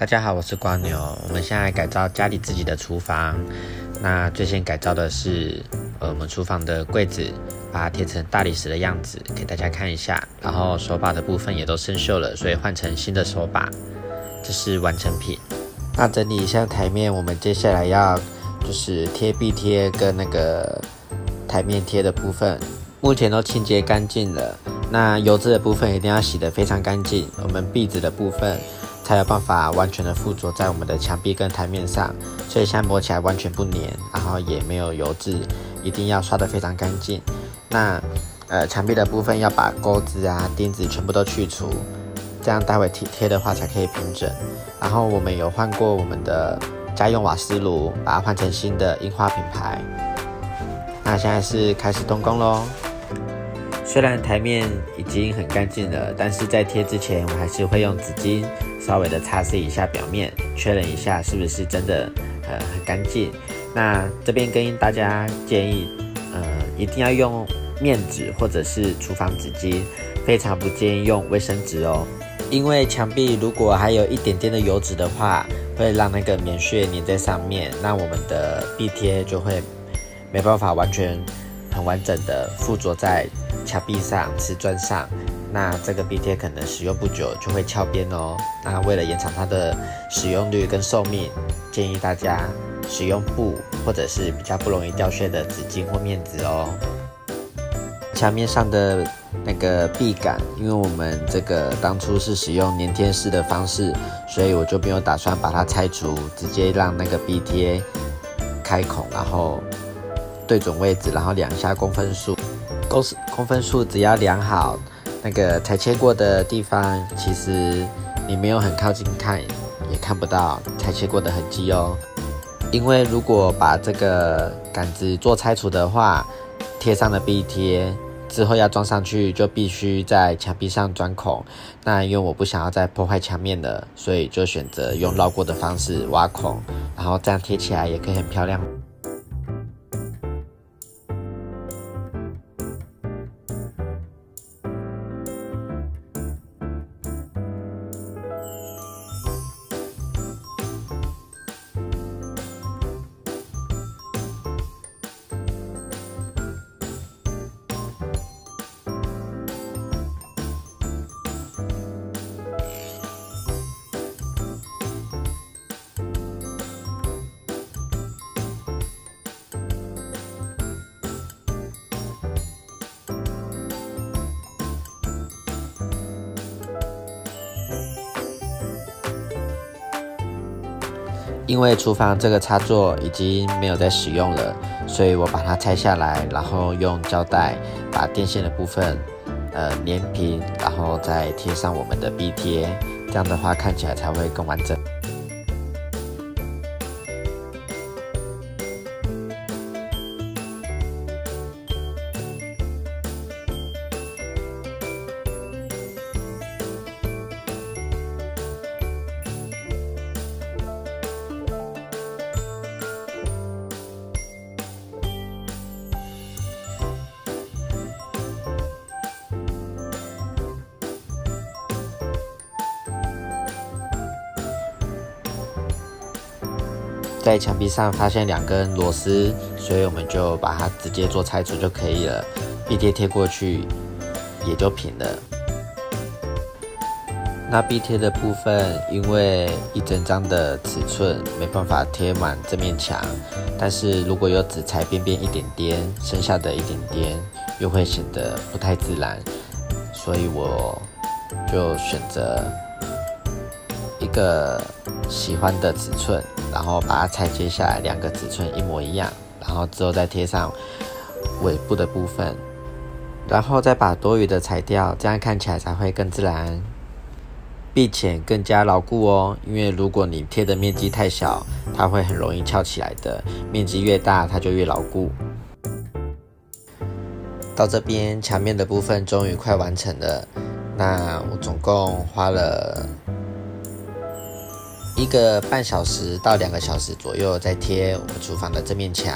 大家好，我是光牛。我们现在改造家里自己的厨房，那最先改造的是我们厨房的柜子，把它贴成大理石的样子给大家看一下。然后手把的部分也都生锈了，所以换成新的手把。这是完成品。那整理一下台面，我们接下来要就是贴壁贴跟那个台面贴的部分，目前都清洁干净了。那油渍的部分一定要洗得非常干净，我们壁纸的部分才有办法完全的附着在我们的墙壁跟台面上，所以现在摸起来完全不粘，然后也没有油渍，一定要刷得非常干净。那墙壁的部分要把钩子啊、钉子全部都去除，这样待会贴的话才可以平整。然后我们有换过我们的家用瓦斯炉，把它换成新的樱花品牌。那现在是开始动工咯。虽然台面已经很干净了，但是在贴之前，我还是会用纸巾稍微的擦拭一下表面，确认一下是不是真的很干净。那这边跟大家建议，一定要用面纸或者是厨房纸巾，非常不建议用卫生纸哦，因为墙壁如果还有一点点的油脂的话，会让那个棉絮粘在上面，那我们的壁贴就会没办法完全很完整的附着在墙壁上、瓷砖上，那这个壁贴可能使用不久就会翘边哦。那为了延长它的使用率跟寿命，建议大家使用布或者是比较不容易掉屑的纸巾或面纸哦。墙面上的那个壁感，因为我们这个当初是使用粘贴式的方式，所以我就没有打算把它拆除，直接让那个壁贴开孔，然后对准位置，然后量一下公分数。公分数只要量好，那个裁切过的地方，其实你没有很靠近看，也看不到裁切过的痕迹哦。因为如果把这个杆子做拆除的话，贴上了壁贴之后要装上去，就必须在墙壁上钻孔。那因为我不想要再破坏墙面了，所以就选择用绕过的方式挖孔，然后这样贴起来也可以很漂亮。因为厨房这个插座已经没有在使用了，所以我把它拆下来，然后用胶带把电线的部分粘平，然后再贴上我们的壁贴，这样的话看起来才会更完整。在墙壁上发现两根螺丝，所以我们就把它直接做拆除就可以了。壁贴贴过去也就平了。那壁贴的部分，因为一整张的尺寸没办法贴满这面墙，但是如果有只裁边边一点点，剩下的一点点又会显得不太自然，所以我就选择一个喜欢的尺寸，然后把它裁切下来，两个尺寸一模一样，然后之后再贴上尾部的部分，然后再把多余的裁掉，这样看起来才会更自然，并且更加牢固哦。因为如果你贴的面积太小，它会很容易翘起来的，面积越大它就越牢固。到这边墙面的部分终于快完成了，那我总共花了1个半小时到2个小时左右在贴我们厨房的这面墙，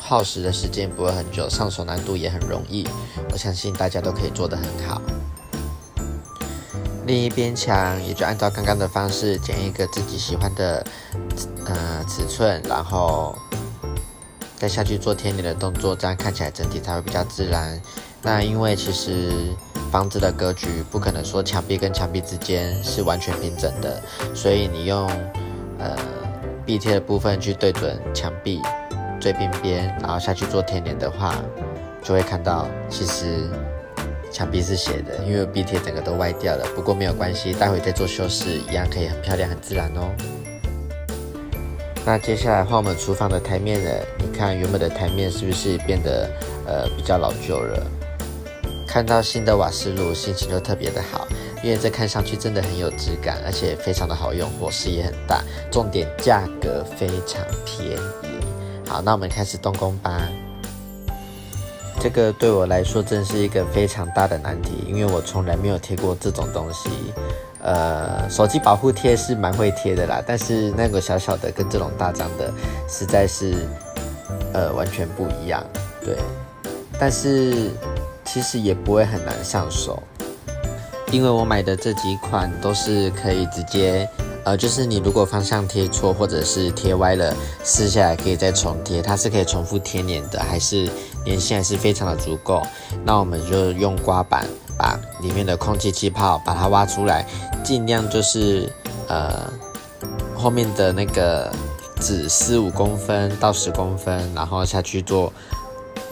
耗时的时间不会很久，上手难度也很容易，我相信大家都可以做得很好。另一边墙也就按照刚刚的方式剪一个自己喜欢的尺寸，然后再下去做贴黏的动作，这样看起来整体才会比较自然。那因为其实房子的格局不可能说墙壁跟墙壁之间是完全平整的，所以你用壁贴的部分去对准墙壁最边边，然后下去做贴黏的话，就会看到其实墙壁是斜的，因为壁贴整个都歪掉了。不过没有关系，待会再做修饰，一样可以很漂亮、很自然哦。那接下来换我们厨房的台面了，你看原本的台面是不是变得比较老旧了？看到新的瓦斯炉，心情就特别的好，因为这看上去真的很有质感，而且非常的好用，火势也很大，重点价格非常便宜。好，那我们开始动工吧。这个对我来说真是一个非常大的难题，因为我从来没有贴过这种东西。手机保护贴是蛮会贴的啦，但是那个小小的跟这种大张的，实在是完全不一样。对，但是其实也不会很难上手，因为我买的这几款都是可以直接。就是你如果方向贴错或者是贴歪了，撕下来可以再重贴，它是可以重复贴黏的，还是粘性还是非常的足够。那我们就用刮板把里面的空气气泡把它挖出来，尽量就是后面的那个纸撕5公分到10公分，然后下去做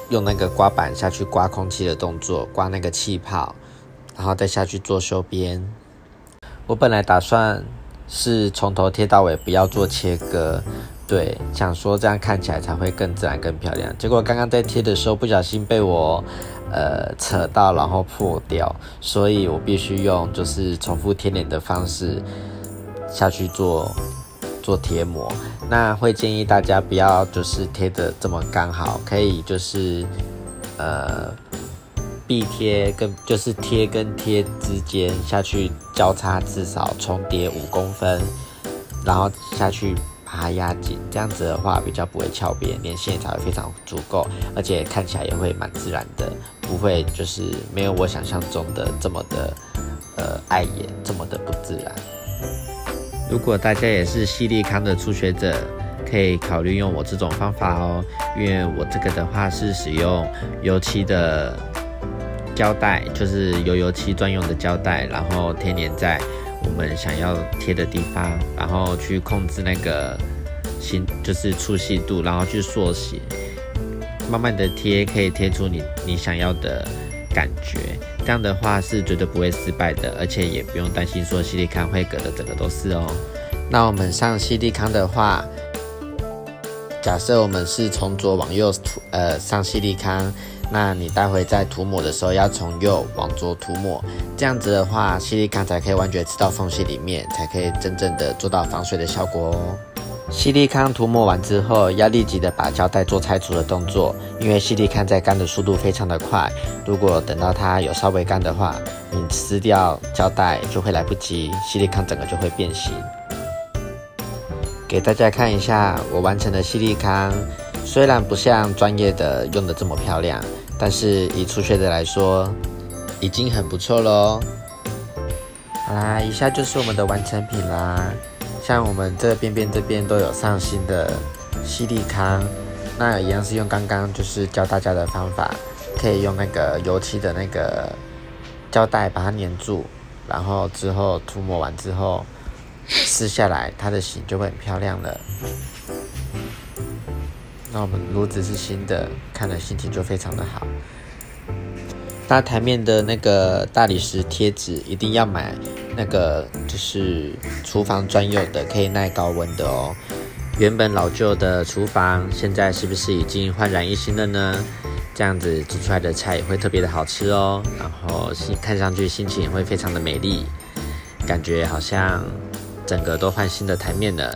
用那个刮板下去刮空气的动作，刮那个气泡，然后再下去做修边。我本来打算是从头贴到尾，不要做切割，对，想说这样看起来才会更自然、更漂亮。结果刚刚在贴的时候不小心被我扯到，然后破掉，所以我必须用就是重复贴脸的方式下去做贴膜。那会建议大家不要就是贴的这么刚好，可以就是壁贴跟就是贴跟贴之间下去交叉，至少重叠5公分，然后下去把它压紧，这样子的话比较不会翘边，粘性才会非常足够，而且看起来也会蛮自然的，不会就是没有我想象中的这么的碍眼，这么的不自然。如果大家也是矽利康的初学者，可以考虑用我这种方法哦，因为我这个的话是使用油漆的胶带，就是油漆专用的胶带，然后贴黏在我们想要贴的地方，然后去控制那个就是粗细度，然后去缩写，慢慢的贴，可以贴出你想要的感觉。这样的话是绝对不会失败的，而且也不用担心说矽利康会隔的整个都是哦。那我们上矽利康的话，假设我们是从左往右上矽利康，那你待会在涂抹的时候要从右往左涂抹，这样子的话矽利康才可以完全吃到缝隙里面，才可以真正的做到防水的效果哦。矽利康涂抹完之后，要立即的把胶带做拆除的动作，因为矽利康在干的速度非常的快，如果等到它有稍微干的话，你撕掉胶带就会来不及，矽利康整个就会变形。给大家看一下我完成的矽利康，虽然不像专业的用的这么漂亮，但是以初学者来说，已经很不错咯。好啦，以下就是我们的完成品啦。像我们这边这边都有上新的矽利康，那一样是用刚刚就是教大家的方法，可以用那个油漆的那个胶带把它粘住，然后之后涂抹完之后撕下来，它的形就会很漂亮了。那我们炉子是新的，看了心情就非常的好。那台面的那个大理石贴纸一定要买那个就是厨房专用的，可以耐高温的哦。原本老旧的厨房，现在是不是已经焕然一新了呢？这样子煮出来的菜也会特别的好吃哦，然后看上去心情也会非常的美丽，感觉好像整个都换新的台面了。